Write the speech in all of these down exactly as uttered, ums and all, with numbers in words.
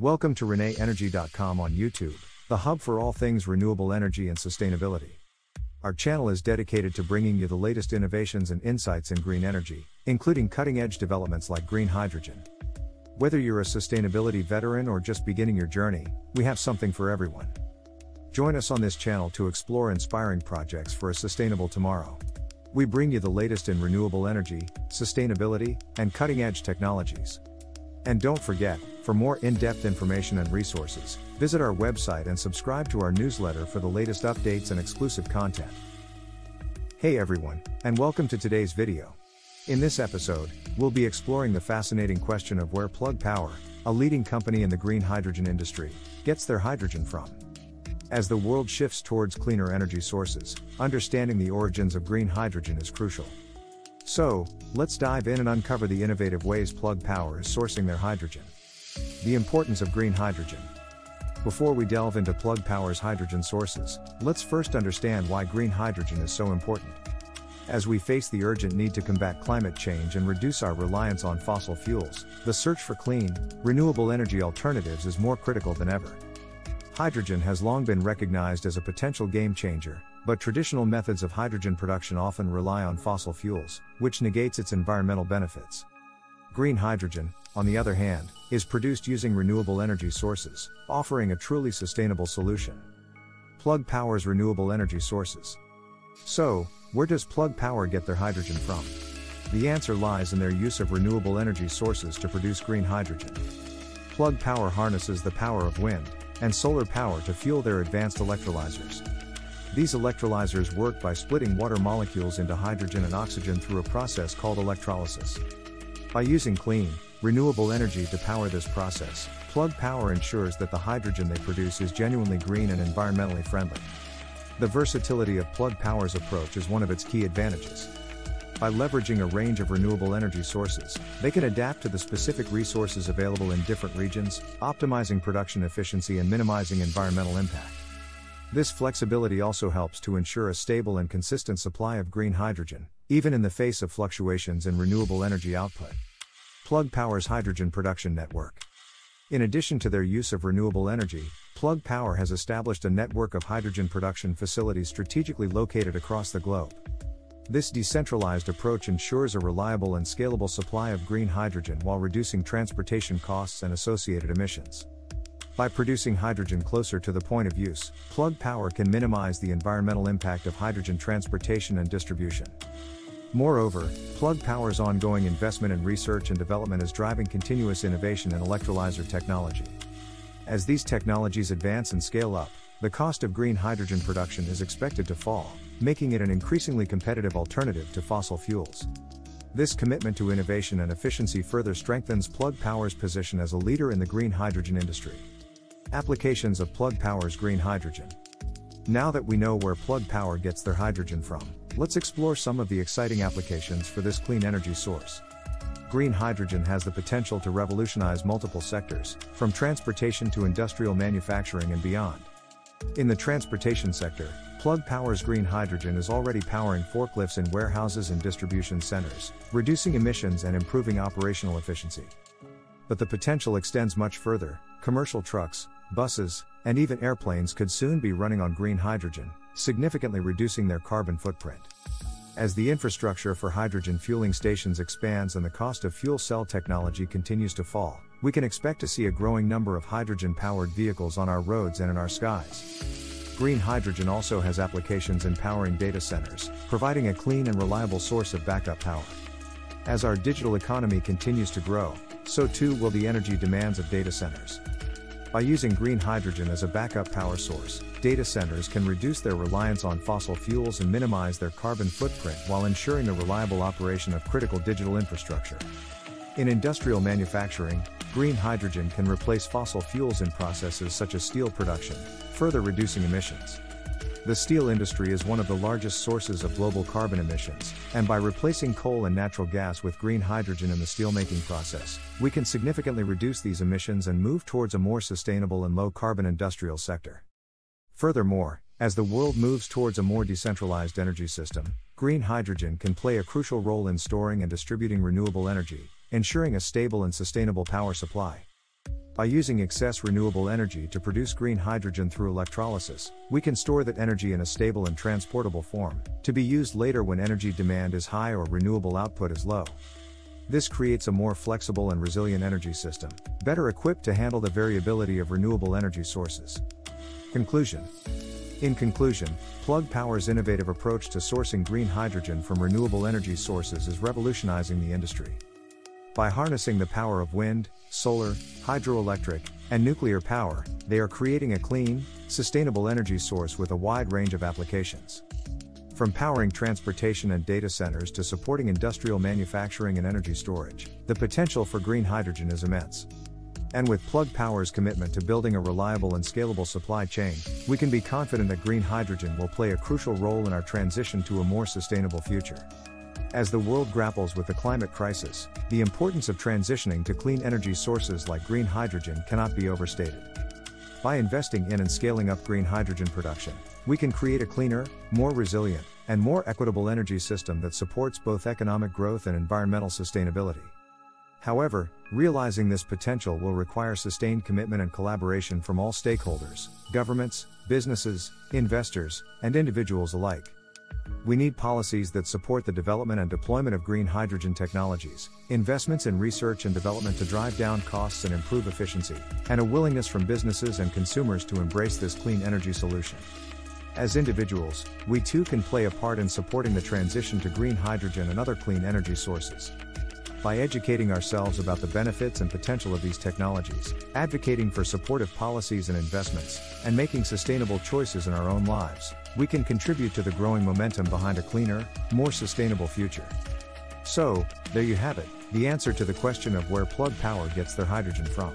Welcome to Rene Energy dot com on YouTube, the hub for all things renewable energy and sustainability. Our channel is dedicated to bringing you the latest innovations and insights in green energy, including cutting-edge developments like green hydrogen. Whether you're a sustainability veteran or just beginning your journey, we have something for everyone. Join us on this channel to explore inspiring projects for a sustainable tomorrow. We bring you the latest in renewable energy, sustainability, and cutting-edge technologies. And don't forget, for more in-depth information and resources, visit our website and subscribe to our newsletter for the latest updates and exclusive content. Hey everyone, and welcome to today's video. In this episode, we'll be exploring the fascinating question of where Plug Power, a leading company in the green hydrogen industry, gets their hydrogen from. As the world shifts towards cleaner energy sources, understanding the origins of green hydrogen is crucial. So, let's dive in and uncover the innovative ways Plug Power is sourcing their hydrogen. The importance of green hydrogen. Before we delve into Plug Power's hydrogen sources, let's first understand why green hydrogen is so important. As we face the urgent need to combat climate change and reduce our reliance on fossil fuels, the search for clean, renewable energy alternatives is more critical than ever. Hydrogen has long been recognized as a potential game changer, but traditional methods of hydrogen production often rely on fossil fuels, which negates its environmental benefits. Green hydrogen, on the other hand, is produced using renewable energy sources, offering a truly sustainable solution. Plug Power's renewable energy sources. So, where does Plug Power get their hydrogen from? The answer lies in their use of renewable energy sources to produce green hydrogen. Plug Power harnesses the power of wind and solar power to fuel their advanced electrolyzers. These electrolyzers work by splitting water molecules into hydrogen and oxygen through a process called electrolysis. By using clean, renewable energy to power this process, Plug Power ensures that the hydrogen they produce is genuinely green and environmentally friendly. The versatility of Plug Power's approach is one of its key advantages. By leveraging a range of renewable energy sources, they can adapt to the specific resources available in different regions, optimizing production efficiency and minimizing environmental impact. This flexibility also helps to ensure a stable and consistent supply of green hydrogen, even in the face of fluctuations in renewable energy output. Plug Power's hydrogen production network. In addition to their use of renewable energy, Plug Power has established a network of hydrogen production facilities strategically located across the globe. This decentralized approach ensures a reliable and scalable supply of green hydrogen while reducing transportation costs and associated emissions. By producing hydrogen closer to the point of use, Plug Power can minimize the environmental impact of hydrogen transportation and distribution. Moreover, Plug Power's ongoing investment in research and development is driving continuous innovation in electrolyzer technology. As these technologies advance and scale up, the cost of green hydrogen production is expected to fall, making it an increasingly competitive alternative to fossil fuels. This commitment to innovation and efficiency further strengthens Plug Power's position as a leader in the green hydrogen industry. Applications of Plug Power's green hydrogen. Now that we know where Plug Power gets their hydrogen from, let's explore some of the exciting applications for this clean energy source. Green hydrogen has the potential to revolutionize multiple sectors, from transportation to industrial manufacturing and beyond. In the transportation sector, Plug Power's green hydrogen is already powering forklifts in warehouses and distribution centers, reducing emissions and improving operational efficiency. But the potential extends much further. Commercial trucks, buses, and even airplanes could soon be running on green hydrogen, significantly reducing their carbon footprint. As the infrastructure for hydrogen fueling stations expands and the cost of fuel cell technology continues to fall, we can expect to see a growing number of hydrogen-powered vehicles on our roads and in our skies. Green hydrogen also has applications in powering data centers, providing a clean and reliable source of backup power. As our digital economy continues to grow, so too will the energy demands of data centers. By using green hydrogen as a backup power source, data centers can reduce their reliance on fossil fuels and minimize their carbon footprint while ensuring the reliable operation of critical digital infrastructure. In industrial manufacturing, green hydrogen can replace fossil fuels in processes such as steel production, further reducing emissions. The steel industry is one of the largest sources of global carbon emissions, and by replacing coal and natural gas with green hydrogen in the steelmaking process, we can significantly reduce these emissions and move towards a more sustainable and low-carbon industrial sector. Furthermore, as the world moves towards a more decentralized energy system, green hydrogen can play a crucial role in storing and distributing renewable energy, ensuring a stable and sustainable power supply. By using excess renewable energy to produce green hydrogen through electrolysis, we can store that energy in a stable and transportable form, to be used later when energy demand is high or renewable output is low. This creates a more flexible and resilient energy system, better equipped to handle the variability of renewable energy sources. Conclusion. In conclusion, Plug Power's innovative approach to sourcing green hydrogen from renewable energy sources is revolutionizing the industry. By harnessing the power of wind, solar, hydroelectric, and nuclear power, they are creating a clean, sustainable energy source with a wide range of applications. From powering transportation and data centers to supporting industrial manufacturing and energy storage, the potential for green hydrogen is immense. And with Plug Power's commitment to building a reliable and scalable supply chain, we can be confident that green hydrogen will play a crucial role in our transition to a more sustainable future. As the world grapples with the climate crisis, the importance of transitioning to clean energy sources like green hydrogen cannot be overstated. By investing in and scaling up green hydrogen production, we can create a cleaner, more resilient, and more equitable energy system that supports both economic growth and environmental sustainability. However, realizing this potential will require sustained commitment and collaboration from all stakeholders: governments, businesses, investors, and individuals alike. We need policies that support the development and deployment of green hydrogen technologies, investments in research and development to drive down costs and improve efficiency, and a willingness from businesses and consumers to embrace this clean energy solution. As individuals, we too can play a part in supporting the transition to green hydrogen and other clean energy sources. By educating ourselves about the benefits and potential of these technologies, advocating for supportive policies and investments, and making sustainable choices in our own lives, we can contribute to the growing momentum behind a cleaner, more sustainable future. So, there you have it, the answer to the question of where Plug Power gets their hydrogen from.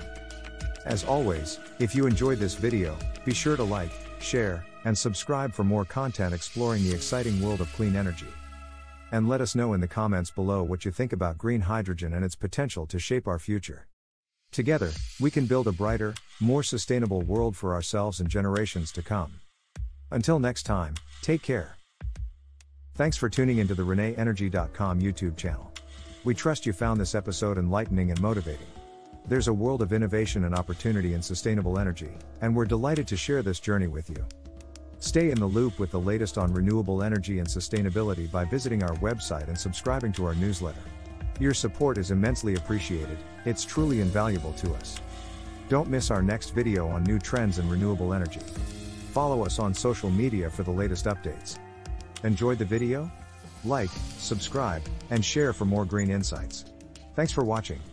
As always, if you enjoyed this video, be sure to like, share, and subscribe for more content exploring the exciting world of clean energy. And let us know in the comments below what you think about green hydrogen and its potential to shape our future. Together, we can build a brighter, more sustainable world for ourselves and generations to come. Until next time, take care. Thanks for tuning into the Rene Energy dot com YouTube channel. We trust you found this episode enlightening and motivating. There's a world of innovation and opportunity in sustainable energy, and we're delighted to share this journey with you. Stay in the loop with the latest on renewable energy and sustainability by visiting our website and subscribing to our newsletter. Your support is immensely appreciated, it's truly invaluable to us. Don't miss our next video on new trends in renewable energy. Follow us on social media for the latest updates. Enjoyed the video? Like, subscribe, and share for more green insights. Thanks for watching.